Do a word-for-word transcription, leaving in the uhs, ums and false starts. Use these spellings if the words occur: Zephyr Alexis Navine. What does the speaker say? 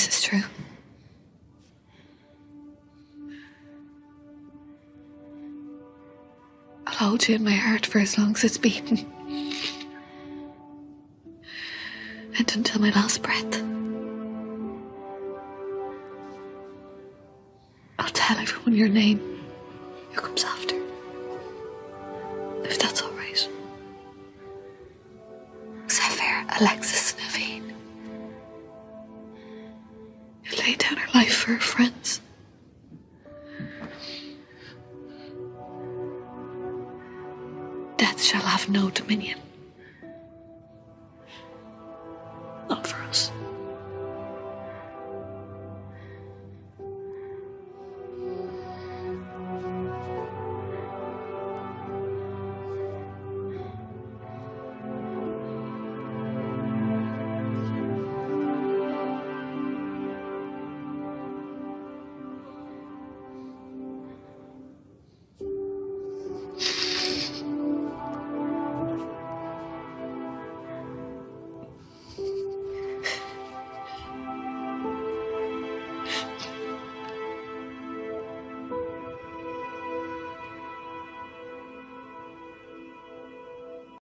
this is true. I'll hold you in my heart for as long as it's beating. And until my last breath. I'll tell everyone your name who comes after. If that's all right. Zephyr Alexis Navine. Who laid down her life for her friends. Death shall have no dominion.